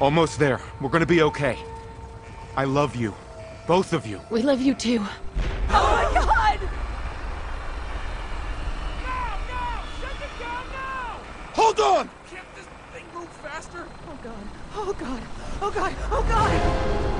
Almost there. We're gonna be okay. I love you. Both of you. We love you too. Oh my god! Now! Now! Shut it down now! Hold on! Can't this thing move faster? Oh god. Oh god. Oh god. Oh god!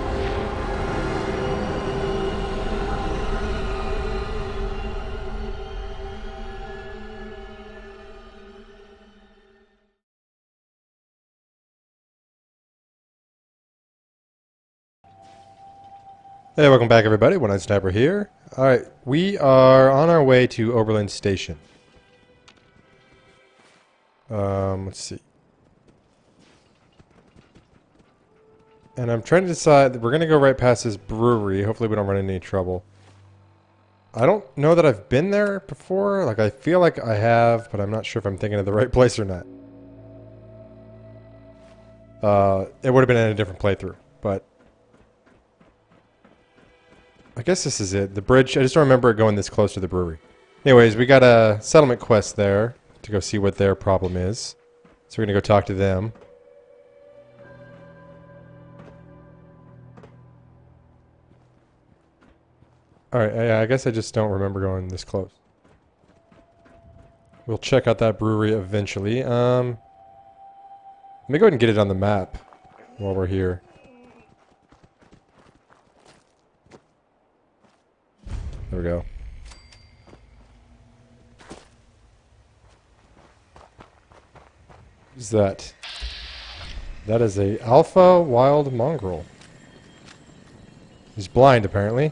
Hey, welcome back everybody, OneEyedSniper here. Alright, we are on our way to Oberland Station. Let's see. And I'm trying to decide, that we're going to go right past this brewery, hopefully we don't run into any trouble. I don't know that I've been there before, like I feel like I have, but I'm not sure if I'm thinking of the right place or not. It would have been in a different playthrough, but... I guess this is it. The bridge. I just don't remember it going this close to the brewery. Anyways, we got a settlement quest there to go see what their problem is. So we're going to go talk to them. Alright, I guess I just don't remember going this close. We'll check out that brewery eventually. Let me go ahead and get it on the map while we're here. There we go. Who's that? That is a alpha wild mongrel. He's blind, apparently.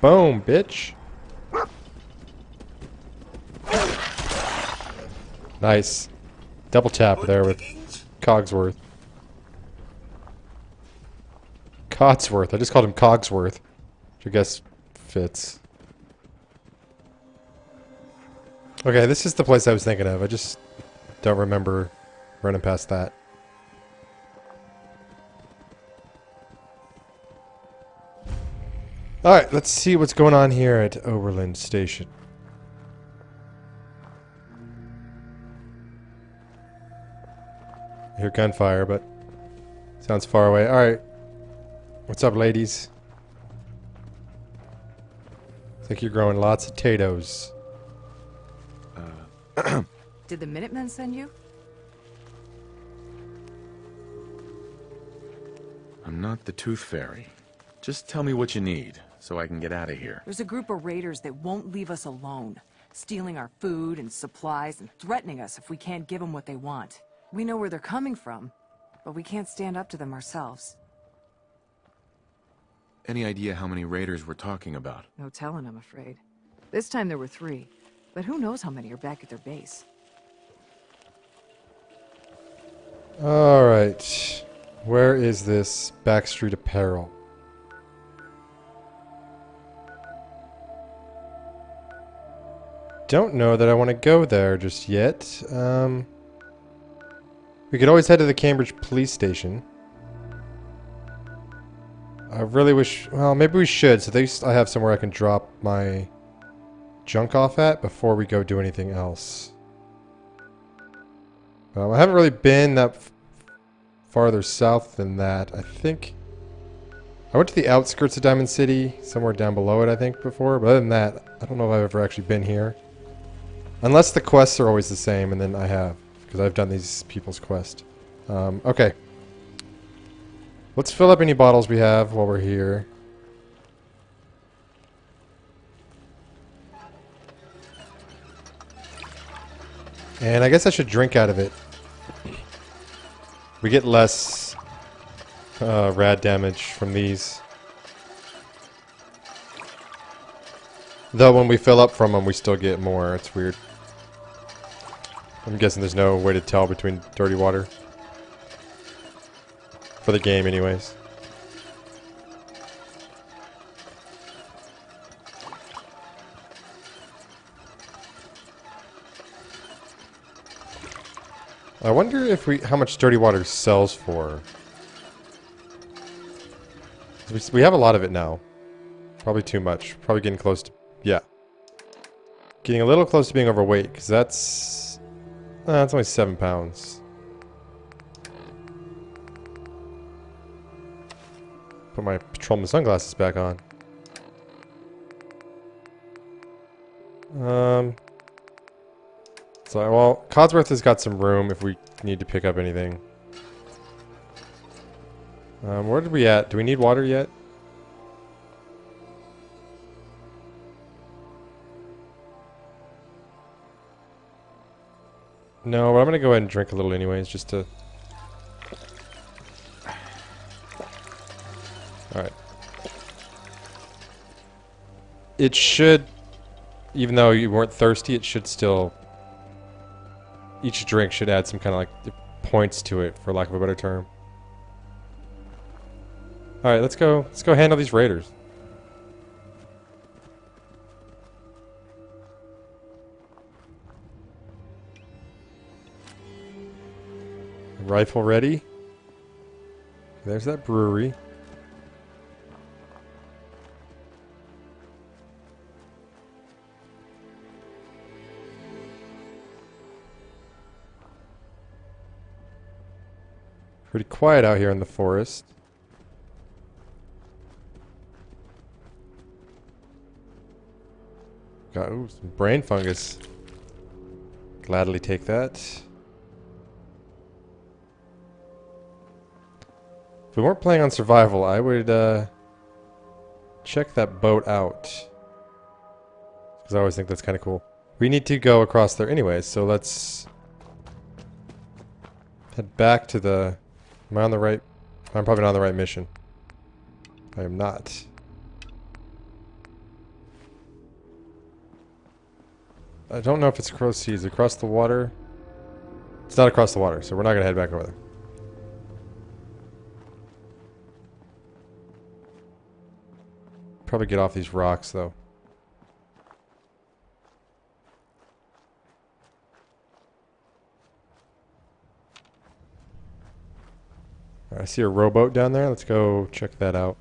Boom, bitch. Nice. Double tap there with Codsworth. Codsworth. I just called him Cogsworth, which I guess fits. Okay, this is the place I was thinking of. I just don't remember running past that. Alright, let's see what's going on here at Oberland Station. I hear gunfire, but sounds far away. Alright. What's up, ladies? I think you're growing lots of potatoes. Did the Minutemen send you? I'm not the Tooth Fairy. Just tell me what you need, so I can get out of here. There's a group of raiders that won't leave us alone. Stealing our food and supplies and threatening us if we can't give them what they want. We know where they're coming from, but we can't stand up to them ourselves. Any idea how many raiders we're talking about? No telling, I'm afraid. This time there were 3, but who knows how many are back at their base. Alright. Where is this Backstreet Apparel? Don't know that I want to go there just yet. We could always head to the Cambridge Police Station. I really wish... Well, maybe we should, so at least I have somewhere I can drop my junk off at before we go do anything else. I haven't really been that farther south than that. I think... I went to the outskirts of Diamond City, somewhere down below it, I think, before. But other than that, I don't know if I've ever actually been here. Unless the quests are always the same, and then I have. Because I've done these people's quests. Okay. Let's fill up any bottles we have while we're here. And I guess I should drink out of it. We get less rad damage from these. Though when we fill up from them, we still get more. It's weird. I'm guessing there's no way to tell between dirty water. For the game, anyways. I wonder if how much dirty water sells for. We have a lot of it now. Probably too much. Probably getting close to, yeah. Getting a little close to being overweight, because that's only 7 pounds. Put my patrolman sunglasses back on. So, well, Codsworth has got some room if we need to pick up anything. Where are we at? Do we need water yet? No, but I'm gonna go ahead and drink a little anyways, just to... Alright. It should, even though you weren't thirsty, it should still... Each drink should add some kind of, like, points to it, for lack of a better term. Alright, let's go handle these raiders. Rifle ready. There's that brewery. Pretty quiet out here in the forest. Got ooh, some brain fungus. Gladly take that. If we weren't playing on survival, I would check that boat out. Because I always think that's kind of cool. We need to go across there anyway, so let's head back to the... Am I on the right... I'm probably not on the right mission. I am not. I don't know if it's across seas. Across the water? It's not across the water, so we're not going to head back over there. Probably get off these rocks, though. All right, I see a rowboat down there. Let's go check that out.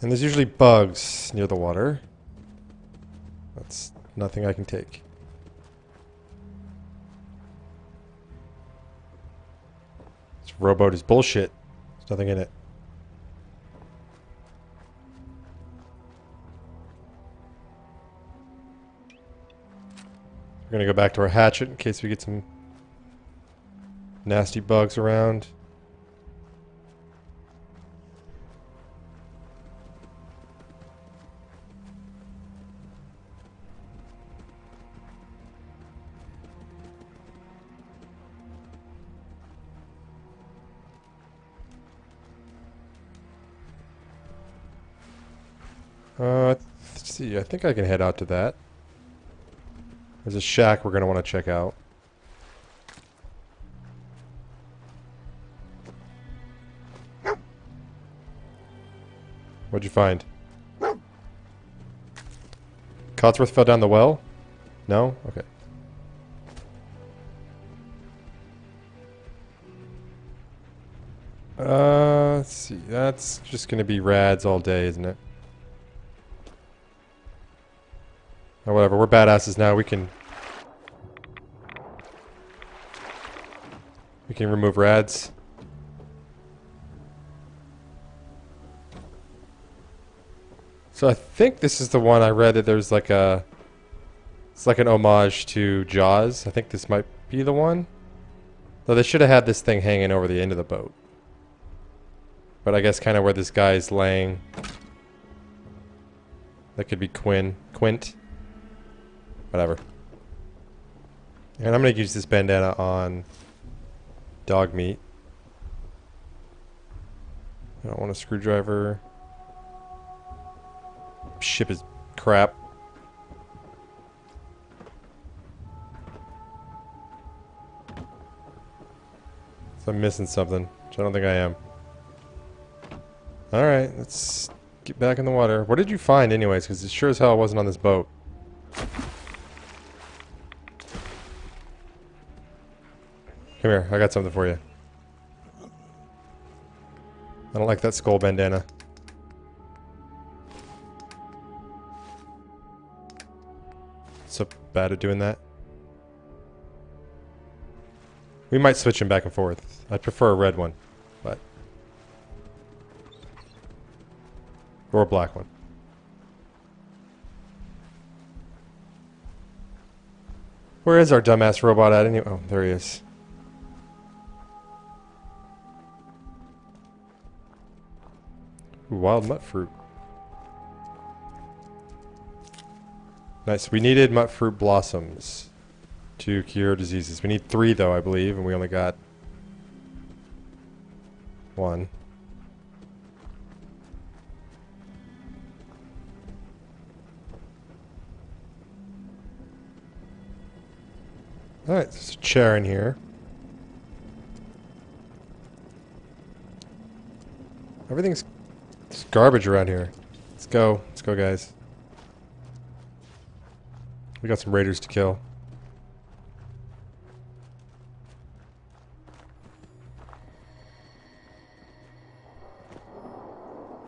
And there's usually bugs near the water. That's nothing I can take. Rowboat is bullshit. There's nothing in it. We're gonna go back to our hatchet in case we get some nasty bugs around. Let's see, I think I can head out to that. There's a shack we're going to want to check out. What'd you find? Codsworth fell down the well? No? Okay. Let's see, that's just going to be rads all day, isn't it? Oh, whatever, we're badasses now, we can remove rads. So I think this is the one I read that there's like a... It's like an homage to Jaws. I think this might be the one. Though they should have had this thing hanging over the end of the boat. But I guess kind of where this guy's laying. That could be Quinn Quint. Whatever. And I'm going to use this bandana on dog meat. I don't want a screwdriver. Ship is crap. So I'm missing something, which I don't think I am. Alright, let's get back in the water. What did you find anyways? Because it sure as hell wasn't on this boat. Come here, I got something for you. I don't like that skull bandana. So bad at doing that. We might switch him back and forth. I'd prefer a red one, but... or a black one. Where is our dumbass robot at anyway? Oh, there he is. Ooh, wild mutt fruit. Nice. We needed mutt fruit blossoms to cure diseases. We need 3 though, I believe, and we only got 1. Alright, there's a chair in here. Everything's garbage around here. Let's go guys. We got some raiders to kill.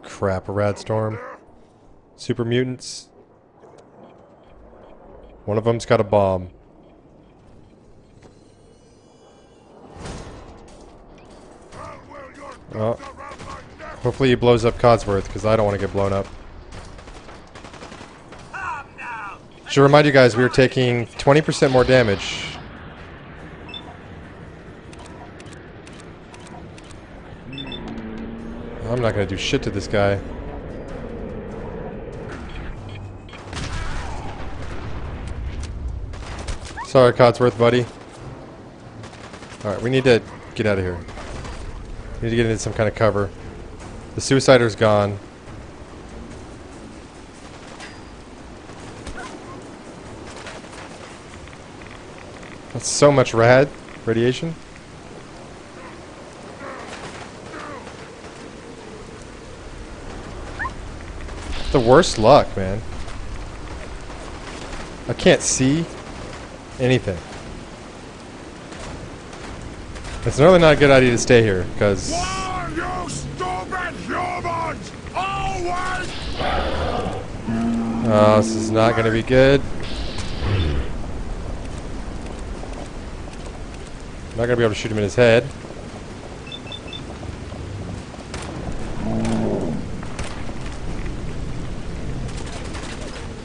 Crap, a rad storm. Super mutants. One of them's got a bomb. Oh. Hopefully he blows up Codsworth, because I don't want to get blown up. Should remind you guys, we were taking 20% more damage. I'm not going to do shit to this guy. Sorry, Codsworth, buddy. Alright, we need to get out of here. Need to get into some kind of cover. The suicider's gone. That's so much rad radiation. The worst luck, man. I can't see anything. It's really not a good idea to stay here, because... War, you stupid humans! Always! Oh, this is not going to be good. I'm not going to be able to shoot him in his head.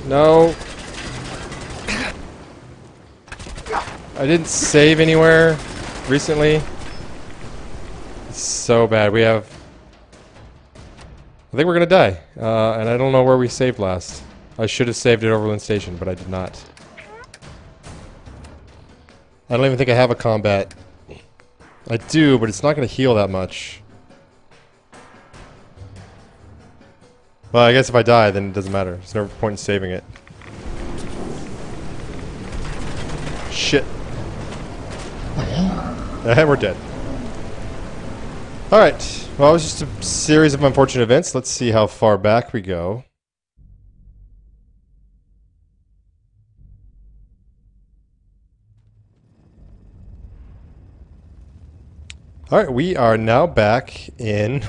No. I didn't save anywhere. Recently, it's so bad. We have... I think we're gonna die. And I don't know where we saved last. I should have saved at Oberland Station, but I did not. I don't even think I have a combat. I do, but it's not gonna heal that much. Well, I guess if I die, then it doesn't matter. There's no point in saving it. Shit. We're dead. Alright, well it was just a series of unfortunate events. Let's see how far back we go. Alright, we are now back in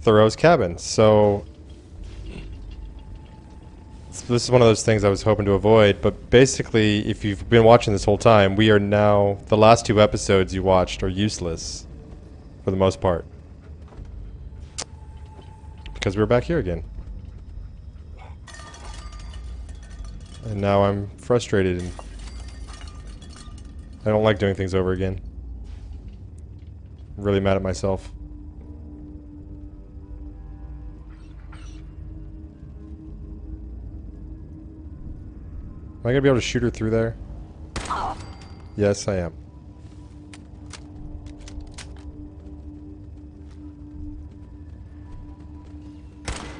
Thoreau's cabin. So this is one of those things I was hoping to avoid, but basically, if you've been watching this whole time, we are now... the last 2 episodes you watched are useless, for the most part. Because we're back here again. And now I'm frustrated, and I don't like doing things over again. I'm really mad at myself. Am I going to be able to shoot her through there? Yes, I am.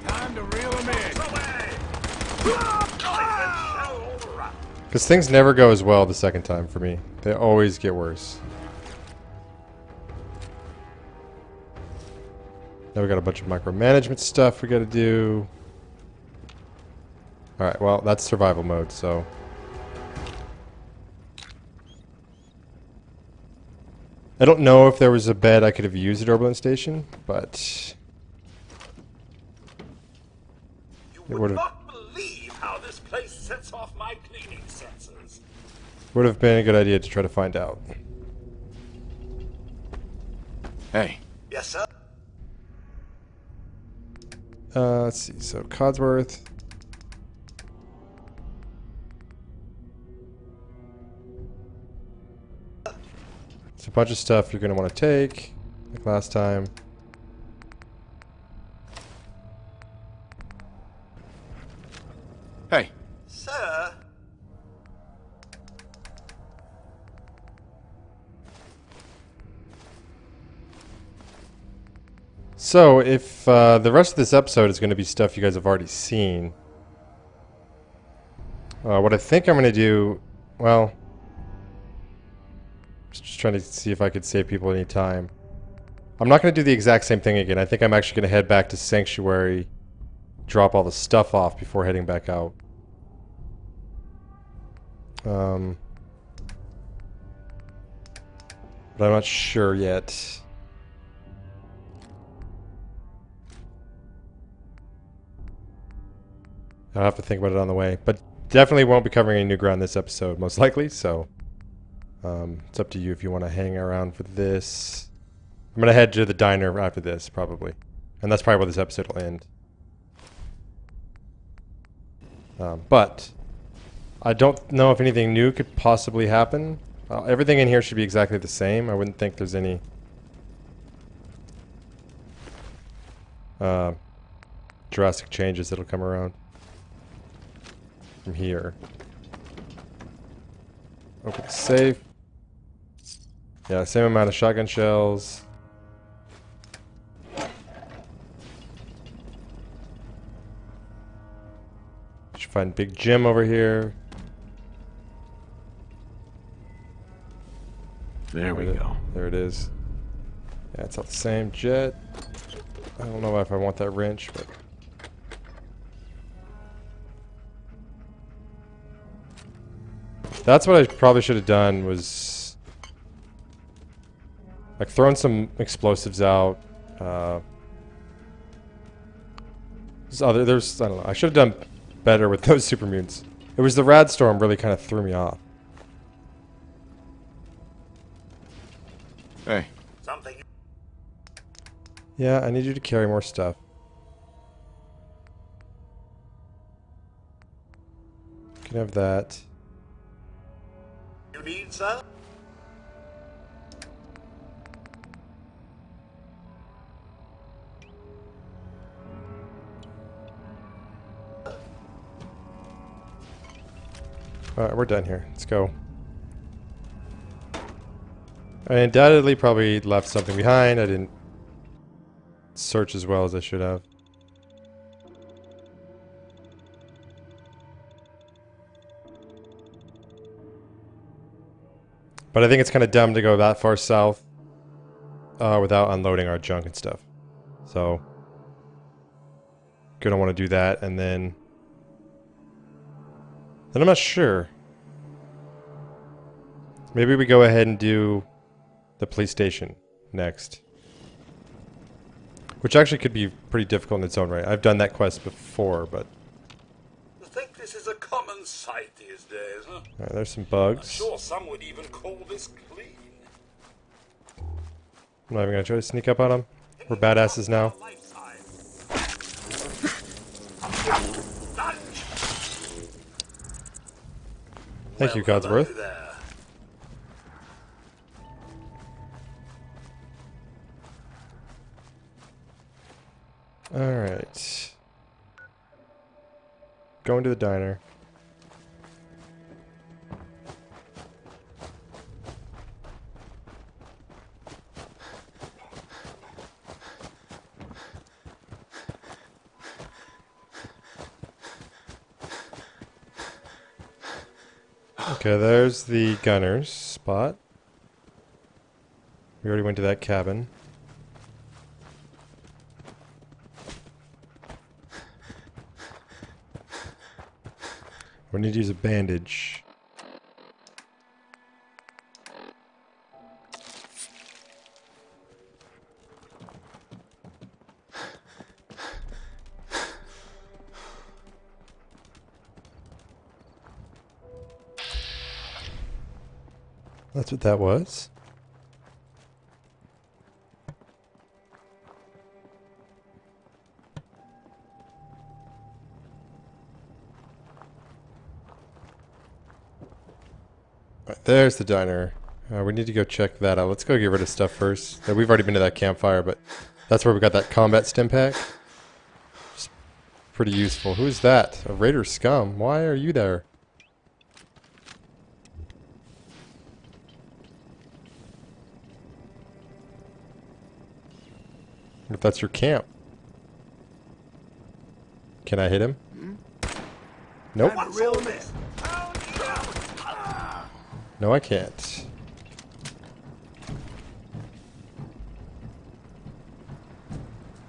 Time to reel him in. Because things never go as well the second time for me. They always get worse. Now we got a bunch of micromanagement stuff we got to do. Alright, well, that's survival mode, so... I don't know if there was a bed I could have used at Urblin Station, but... You would not believe how this place sets off my cleaning senses. Would have been a good idea to try to find out. Hey. Yes, sir. Let's see. So Codsworth. It's a bunch of stuff you're gonna want to take, like last time. Hey. Sir. So, if the rest of this episode is going to be stuff you guys have already seen, what I think I'm going to do, well, just trying to see if I could save people any time. I'm not going to do the exact same thing again. I think I'm actually going to head back to Sanctuary, drop all the stuff off before heading back out. But I'm not sure yet. I'll have to think about it on the way, but definitely won't be covering any new ground this episode, most likely, so it's up to you if you want to hang around for this. I'm going to head to the diner after this, probably, and that's probably where this episode will end. But I don't know if anything new could possibly happen. Everything in here should be exactly the same. I wouldn't think there's any drastic changes that'll come around from here. Open safe. Yeah, same amount of shotgun shells. Should find Big Jim over here. There we go. There it is. Yeah, it's all the same. Jet. I don't know if I want that wrench, but that's what I probably should have done, was like throwing some explosives out. I don't know. I should have done better with those super mutants. It was the rad storm really kind of threw me off. Hey. Something. Yeah, I need you to carry more stuff. You can have that. Need, sir? Alright, we're done here. Let's go. I undoubtedly probably left something behind. I didn't search as well as I should have. But I think it's kind of dumb to go that far south without unloading our junk and stuff. So, gonna want to do that, and then I'm not sure. Maybe we go ahead and do the police station next, which actually could be pretty difficult in its own right. I've done that quest before, but this is a common sight these days, huh? Alright, there's some bugs. I'm sure some would even call this clean. I'm not even gonna try to sneak up on them. We're badasses now. Thank you, Codsworth. Alright. Going to the diner. Okay, there's the gunner's spot. We already went to that cabin. We need to use a bandage. That's what that was. Right, there's the diner. We need to go check that out. Let's go get rid of stuff first. We've already been to that campfire, but that's where we got that combat stim pack. It's pretty useful. Who's that? A raider scum. Why are you there? If that's your camp. Can I hit him? Nope. No, I can't.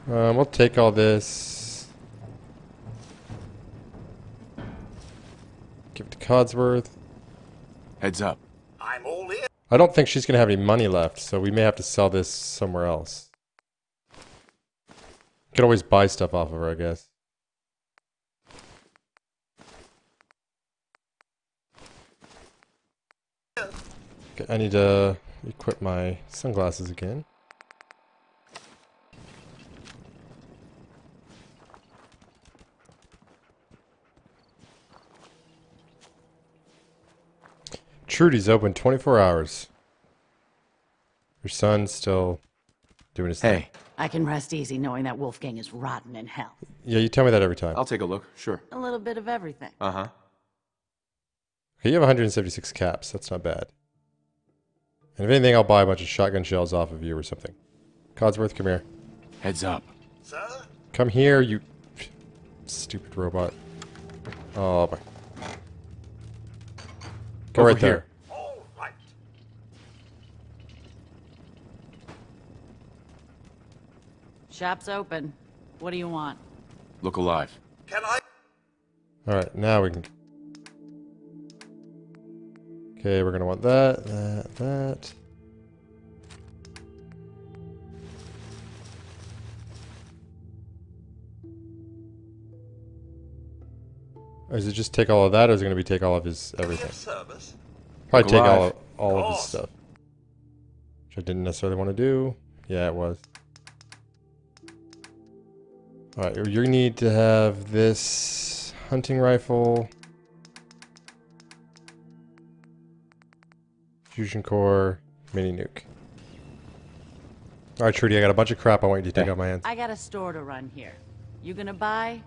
We'll take all this. Give it to Codsworth. Heads up. I'm all in. I don't think she's going to have any money left, so we may have to sell this somewhere else. Could always buy stuff off of her, I guess. I need to equip my sunglasses again. Trudy's open 24 hours. Your son's still doing his thing. Hey. I can rest easy knowing that Wolfgang is rotten in hell. Yeah, you tell me that every time. I'll take a look, sure. A little bit of everything. Uh-huh. Okay, you have 176 caps. That's not bad. And if anything, I'll buy a bunch of shotgun shells off of you or something. Codsworth, come here. Heads up. Sir? Come here, you stupid robot. Oh, my. Go right there. All right. Shop's open. What do you want? Look alive. Can I? All right, now we can... Okay, we're going to want that, that, that. Or is it just take all of that, or is it going to be take all of his everything? Probably take all of his stuff. Which I didn't necessarily want to do. Yeah, it was. Alright, you need to have this hunting rifle... Fusion core, mini nuke. All right, Trudy, I got a bunch of crap I want you to take out my hands. I got a store to run here. You gonna buy?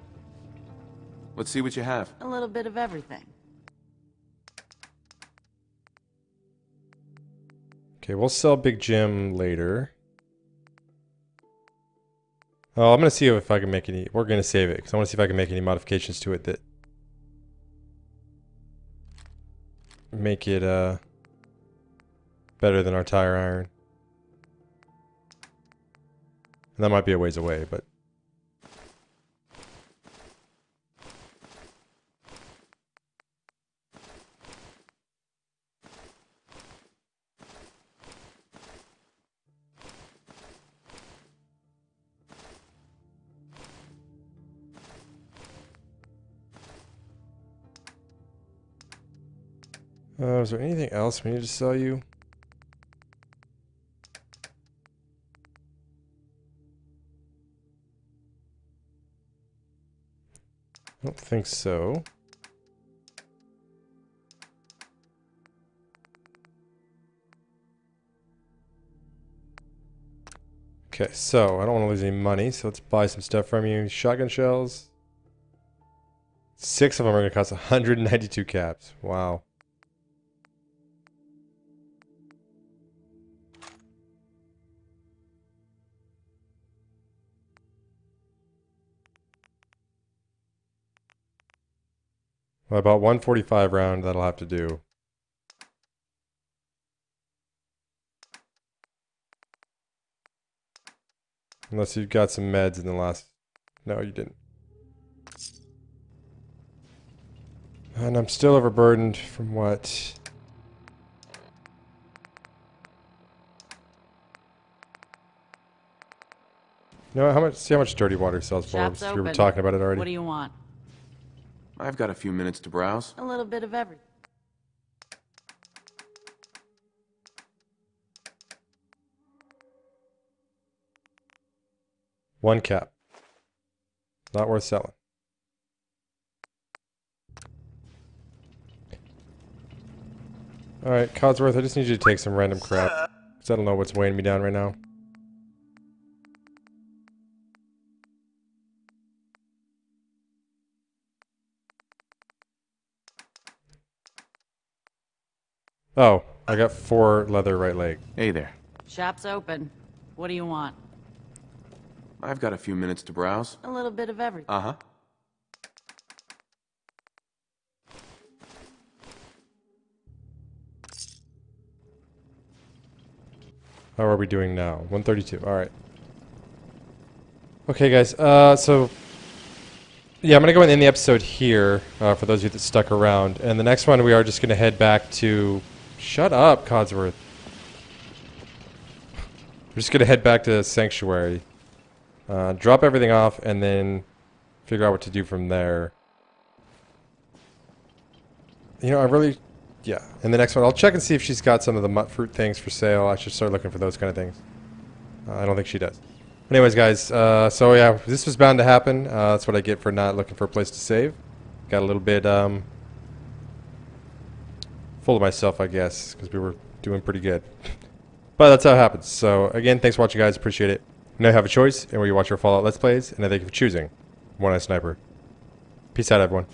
Let's see what you have. A little bit of everything. Okay, we'll sell Big Jim later. Oh, I'm gonna see if I can make any. We're gonna save it because I want to see if I can make any modifications to it that make it better than our tire iron. And that might be a ways away, but... is there anything else we need to sell you? I don't think so. Okay, so I don't want to lose any money, so let's buy some stuff from you. Shotgun shells. 6 of them are going to cost 192 caps. Wow. About 145 round, that'll have to do. Unless you've got some meds in the last... No, you didn't. And I'm still overburdened from what? You know, see how much dirty water sells for us? We were talking about it already. What do you want? I've got a few minutes to browse. A little bit of everything. One cap. Not worth selling. Alright, Codsworth, I just need you to take some random crap. Because I don't know what's weighing me down right now. Oh, I got 4 leather right leg. Hey there. Shop's open. What do you want? I've got a few minutes to browse. A little bit of everything. Uh-huh. How are we doing now? 132. All right. Okay, guys. Yeah, I'm going to go and end the episode here for those of you that stuck around. And the next one, we are just going to head back to... Shut up, Codsworth. We're just going to head back to Sanctuary. Drop everything off and then figure out what to do from there. You know, I really... Yeah, and the next one, I'll check and see if she's got some of the mutt fruit things for sale. I should start looking for those kind of things. I don't think she does. Anyways, guys, so yeah, this was bound to happen. That's what I get for not looking for a place to save. Got a little bit full of myself, I guess, because we were doing pretty good. But that's how it happens. So, again, thanks for watching, guys. Appreciate it. You now have a choice in where you watch your Fallout Let's Plays, and I thank you for choosing OneEyedSniper. Peace out, everyone.